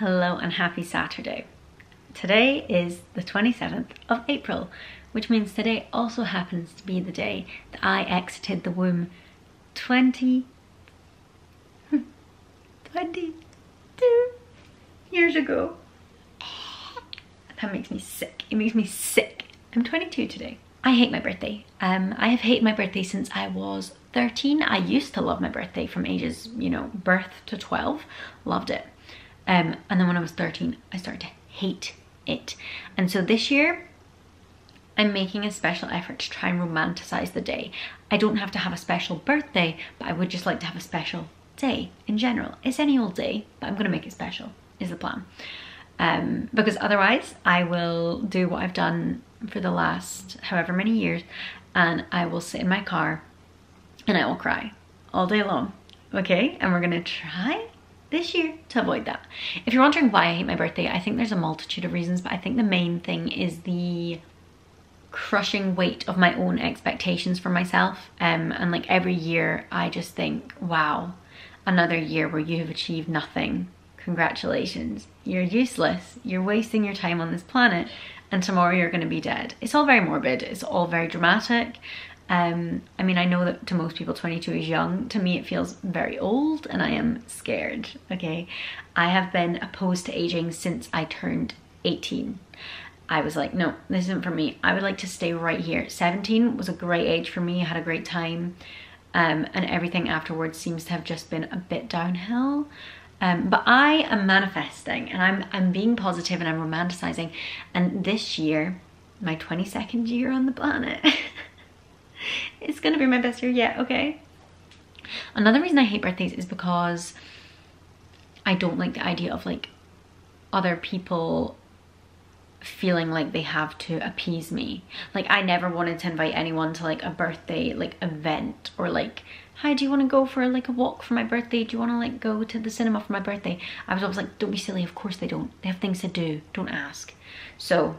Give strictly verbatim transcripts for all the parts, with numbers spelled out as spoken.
Hello and happy Saturday. Today is the twenty-seventh of April, which means today also happens to be the day that I exited the womb twenty-two years ago. That makes me sick. It makes me sick. I'm twenty-two today. I hate my birthday. Um, I have hated my birthday since I was thirteen. I used to love my birthday from ages, you know, birth to twelve. Loved it. Um, and then when I was thirteen, I started to hate it. And so this year, I'm making a special effort to try and romanticize the day. I don't have to have a special birthday, but I would just like to have a special day in general. It's any old day, but I'm going to make it special, is the plan. Um, because otherwise, I will do what I've done for the last however many years, and I will sit in my car and I will cry all day long, okay? And we're going to try this year to avoid that. If you're wondering why I hate my birthday, I think there's a multitude of reasons, but I think the main thing is the crushing weight of my own expectations for myself. Um, and like every year I just think, wow, another year where you have achieved nothing. Congratulations. You're useless. You're wasting your time on this planet, and tomorrow you're going to be dead. It's all very morbid. It's all very dramatic. Um, I mean, I know that to most people twenty-two is young. To me it feels very old, and I am scared, okay? I have been opposed to aging since I turned eighteen. I was like, no, this isn't for me. I would like to stay right here. seventeen was a great age for me. I had a great time, um, and everything afterwards seems to have just been a bit downhill. Um, but I am manifesting, and I'm, I'm being positive, and I'm romanticizing, and this year, my twenty-second year on the planet, it's gonna be my best year yet, okay? Another reason I hate birthdays is because I don't like the idea of like other people feeling like they have to appease me. Like I never wanted to invite anyone to like a birthday like event, or like, hi, do you want to go for like a walk for my birthday? Do you want to like go to the cinema for my birthday? I was always like, don't be silly, of course they don't. They have things to do, don't ask. So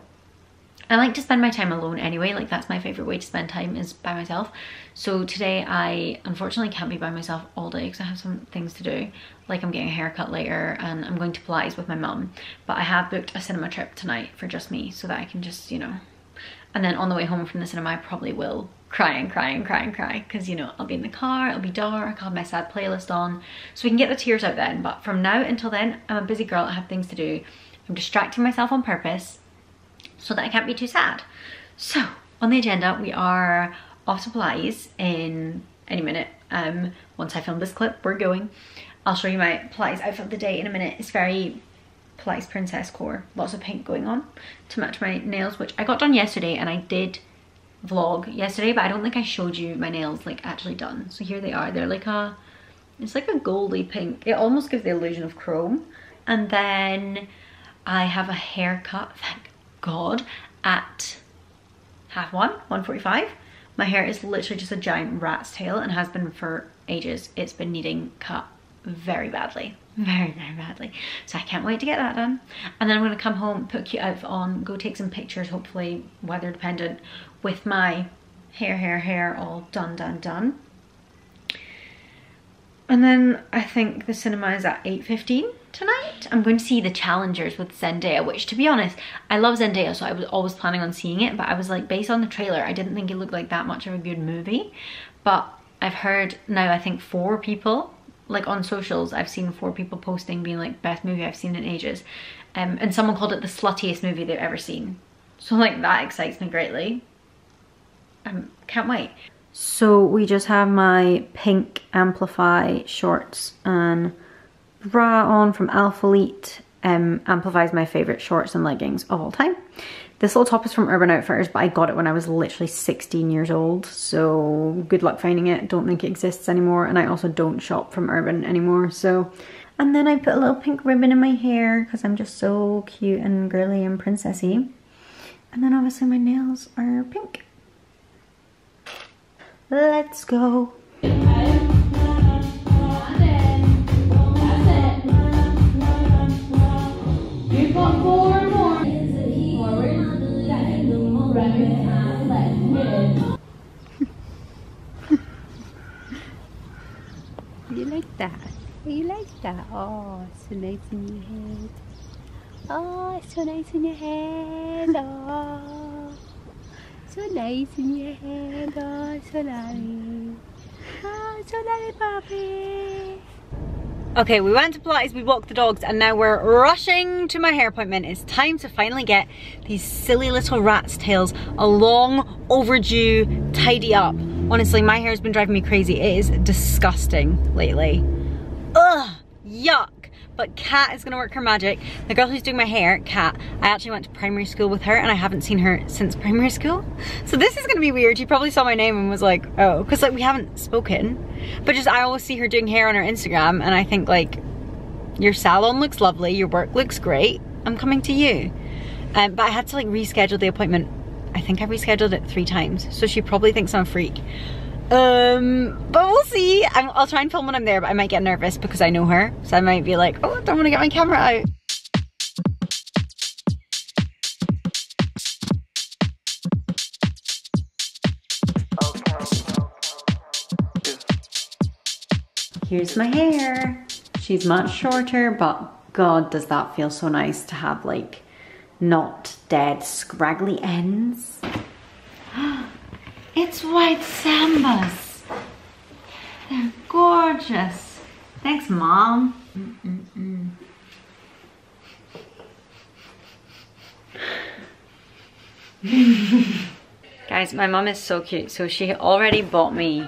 I like to spend my time alone anyway, like that's my favourite way to spend time is by myself. So today I unfortunately can't be by myself all day because I have some things to do. Like I'm getting a haircut later and I'm going to Pilates with my mum. But I have booked a cinema trip tonight for just me so that I can just, you know. And then on the way home from the cinema I probably will cry and cry and cry and cry. Because, you know, I'll be in the car, it'll be dark, I'll have my sad playlist on. So we can get the tears out then. But from now until then, I'm a busy girl, I have things to do. I'm distracting myself on purpose so that I can't be too sad. So on the agenda, we are off to Pilates in any minute. Um, once I film this clip, we're going. I'll show you my Pilates outfit of the day in a minute. It's very Pilates princess core. Lots of pink going on to match my nails, which I got done yesterday, and I did vlog yesterday, but I don't think I showed you my nails like actually done. So here they are. They're like a, it's like a goldy pink. It almost gives the illusion of chrome. And then I have a haircut, thank God, at half one, one forty-five. My hair is literally just a giant rat's tail and has been for ages. It's been needing cut very badly, very, very badly. So I can't wait to get that done. And then I'm gonna come home, put a cute outfit on, go take some pictures, hopefully weather dependent, with my hair, hair, hair all done, done, done. And then I think the cinema is at eight fifteen tonight. I'm going to see the Challengers with Zendaya, which to be honest, I love Zendaya, so I was always planning on seeing it, but I was like, based on the trailer, I didn't think it looked like that much of a good movie. But I've heard now, I think four people, like on socials, I've seen four people posting being like, best movie I've seen in ages. Um, and someone called it the sluttiest movie they've ever seen. So like that excites me greatly. I um, can't wait. So we just have my pink Amplify shorts and bra on from Alphalete. Um, Amplify is my favourite shorts and leggings of all time. This little top is from Urban Outfitters, but I got it when I was literally sixteen years old. So good luck finding it. Don't think it exists anymore. And I also don't shop from Urban anymore. So, and then I put a little pink ribbon in my hair because I'm just so cute and girly and princessy. And then obviously my nails are pink. Let's go. You like that? You like that? Oh, it's a nice new head. Oh, it's so nice in your hand. Oh, so nice in your hand. Oh, so lovely. Oh, so lovely, puppy. Okay, we went to Pilates, we walked the dogs, and now we're rushing to my hair appointment. It's time to finally get these silly little rat's tails a long overdue tidy up. Honestly, my hair's been driving me crazy. It is disgusting lately. Ugh, yuck. But Kat is gonna work her magic. The girl who's doing my hair, Kat, I actually went to primary school with her and I haven't seen her since primary school. So this is gonna be weird. She probably saw my name and was like, oh, cause like we haven't spoken. But just I always see her doing hair on her Instagram and I think like, your salon looks lovely, your work looks great, I'm coming to you. Um, but I had to like reschedule the appointment. I think I rescheduled it three times. So she probably thinks I'm a freak. Um, but we'll see. I'm, I'll try and film when I'm there, but I might get nervous because I know her. So I might be like, oh, I don't want to get my camera out. Here's my hair. She's much shorter, but God, does that feel so nice to have like not dead scraggly ends. It's white Sambas. They're gorgeous. Thanks, Mom. Mm-mm-mm. Guys, my mom is so cute. So she already bought me,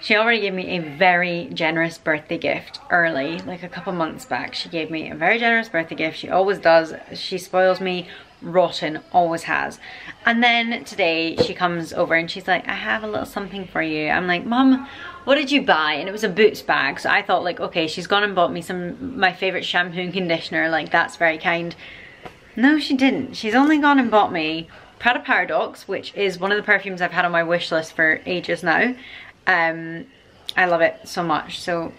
she already gave me a very generous birthday gift early, like a couple months back. She gave me a very generous birthday gift. She always does. She spoils me. Rotten, always has. And then today she comes over and she's like, I have a little something for you. I'm like, Mom, what did you buy? And it was a Boots bag. So I thought like, okay, she's gone and bought me some, my favorite shampoo and conditioner. Like, that's very kind. No, she didn't. She's only gone and bought me Prada Paradox, which is one of the perfumes I've had on my wish list for ages now. Um, I love it so much. So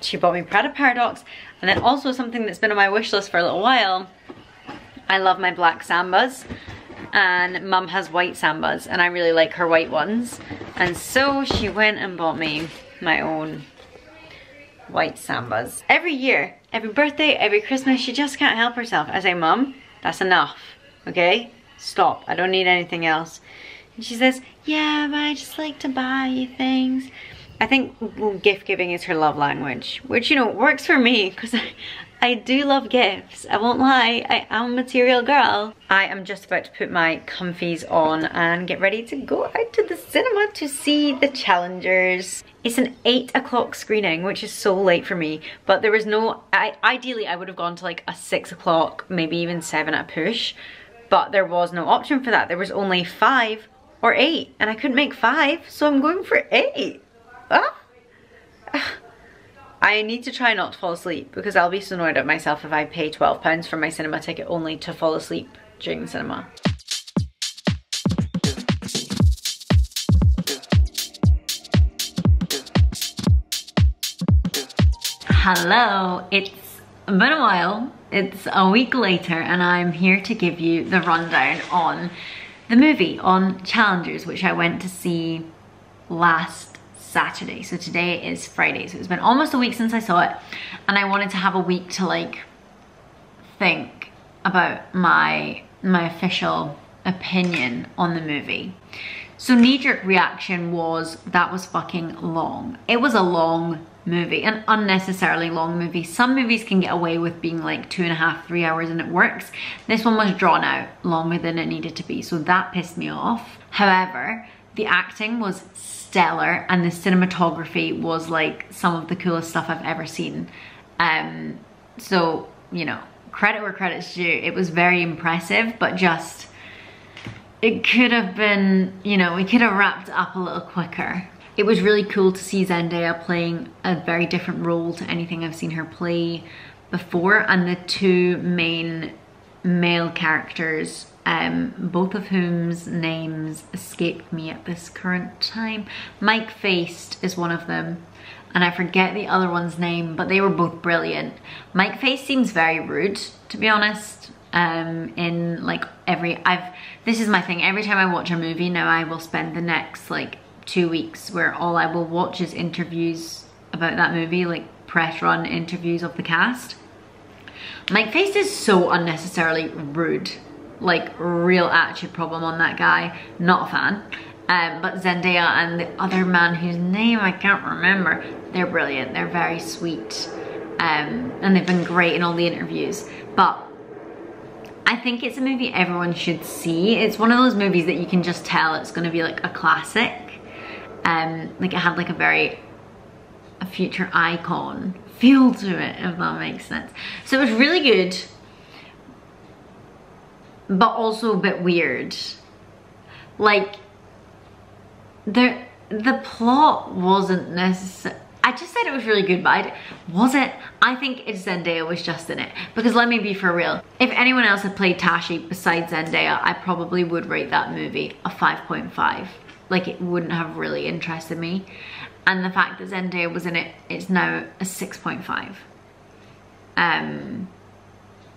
she bought me Prada Paradox. And then also something that's been on my wish list for a little while. I love my black Sambas and Mum has white Sambas and I really like her white ones. And so she went and bought me my own white Sambas. Every year, every birthday, every Christmas, she just can't help herself. I say, Mum, that's enough, okay? Stop, I don't need anything else. And she says, yeah, but I just like to buy you things. I think gift giving is her love language, which, you know, works for me because I, I do love gifts. I won't lie, I am a material girl. I am just about to put my comfies on and get ready to go out to the cinema to see the Challengers. It's an eight o'clock screening, which is so late for me, but there was no, I, ideally I would have gone to like a six o'clock, maybe even seven at a push, but there was no option for that. There was only five or eight and I couldn't make five, so I'm going for eight. Ah. I need to try not to fall asleep because I'll be so annoyed at myself if I pay twelve pounds for my cinema ticket only to fall asleep during the cinema. Hello, it's been a while. It's a week later and I'm here to give you the rundown on the movie, on Challengers, which I went to see last Saturday. So today is Friday, so it's been almost a week since I saw it and I wanted to have a week to like think about my my official opinion on the movie. So knee-jerk reaction was that was fucking long. It was a long movie, an unnecessarily long movie. Some movies can get away with being like two and a half, three hours and it works. This one was drawn out longer than it needed to be, so that pissed me off. However, the acting was stellar and the cinematography was like some of the coolest stuff I've ever seen. Um, so, you know, credit where credit's due. It was very impressive, but just, it could have been, you know, we could have wrapped it up a little quicker. It was really cool to see Zendaya playing a very different role to anything I've seen her play before, and the two main male characters, Um, both of whom's names escaped me at this current time. Mike Faist is one of them, and I forget the other one's name, but they were both brilliant. Mike Faist seems very rude, to be honest. Um, in like every, I've, this is my thing, every time I watch a movie now I will spend the next like two weeks where all I will watch is interviews about that movie, like press run interviews of the cast. Mike Faist is so unnecessarily rude. Like, real attitude problem on that guy. Not a fan. Um, but Zendaya and the other man whose name I can't remember, they're brilliant. They're very sweet. Um, and they've been great in all the interviews. But I think it's a movie everyone should see. It's one of those movies that you can just tell it's going to be like a classic. Um, like, it had like a very... a future icon feel to it, if that makes sense. So it was really good, but also a bit weird. Like, the the plot wasn't necessary. I just said it was really good, but I was it? I think it's Zendaya was just in it, because let me be for real. If anyone else had played Tashi besides Zendaya, I probably would rate that movie a five point five. Like, it wouldn't have really interested me. And the fact that Zendaya was in it, it's now a six point five. Um,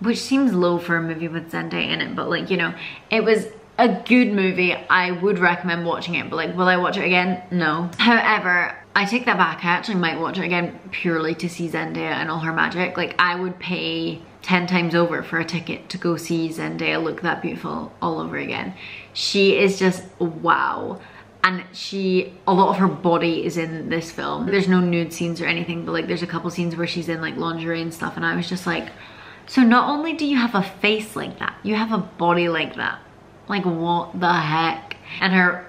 which seems low for a movie with Zendaya in it, but like, you know, it was a good movie. I would recommend watching it, but like, will I watch it again? No. However, I take that back. I actually might watch it again purely to see Zendaya and all her magic. Like, I would pay ten times over for a ticket to go see Zendaya look that beautiful all over again. She is just wow. And she, a lot of her body is in this film. There's no nude scenes or anything, but like there's a couple scenes where she's in like lingerie and stuff, and I was just like, so not only do you have a face like that, you have a body like that. Like, what the heck? And her,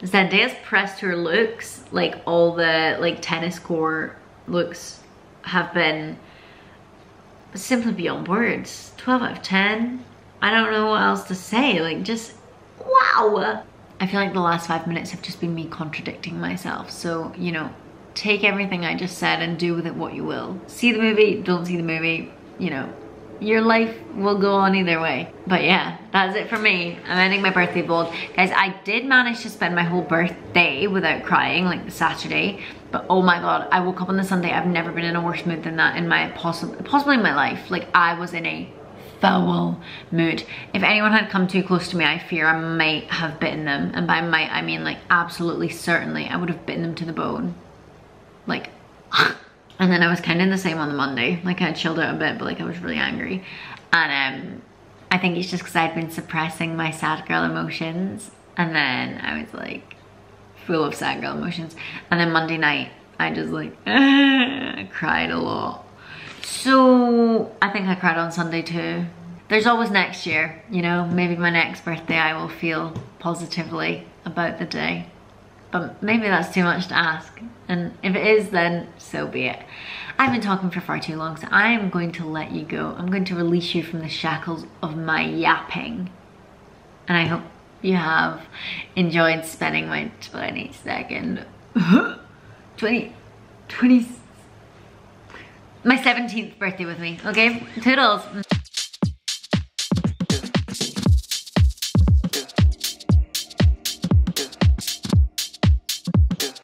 Zendaya's pressed her looks, like all the like tennis court looks have been simply beyond words. twelve out of ten. I don't know what else to say, like just, wow. I feel like the last five minutes have just been me contradicting myself. So, you know, take everything I just said and do with it what you will. See the movie, don't see the movie, you know, your life will go on either way. But yeah, that's it for me. I'm ending my birthday vlog. Guys, I did manage to spend my whole birthday without crying, like the Saturday. But oh my God, I woke up on the Sunday. I've never been in a worse mood than that in my, possibly, possibly in my life. Like, I was in a foul mood. If anyone had come too close to me, I fear I might have bitten them. And by might, I mean like absolutely certainly I would have bitten them to the bone. Like, and then I was kind of the same on the Monday. Like, I chilled out a bit, but like I was really angry. And um, I think it's just because I'd been suppressing my sad girl emotions. And then I was like full of sad girl emotions. And then Monday night, I just like cried a lot. So I think I cried on Sunday too. There's always next year, you know, maybe my next birthday I will feel positively about the day. But maybe that's too much to ask. And if it is, then so be it. I've been talking for far too long, so I am going to let you go. I'm going to release you from the shackles of my yapping. And I hope you have enjoyed spending my twenty-second... twenty... twenty... my seventeenth birthday with me, okay? Toodles.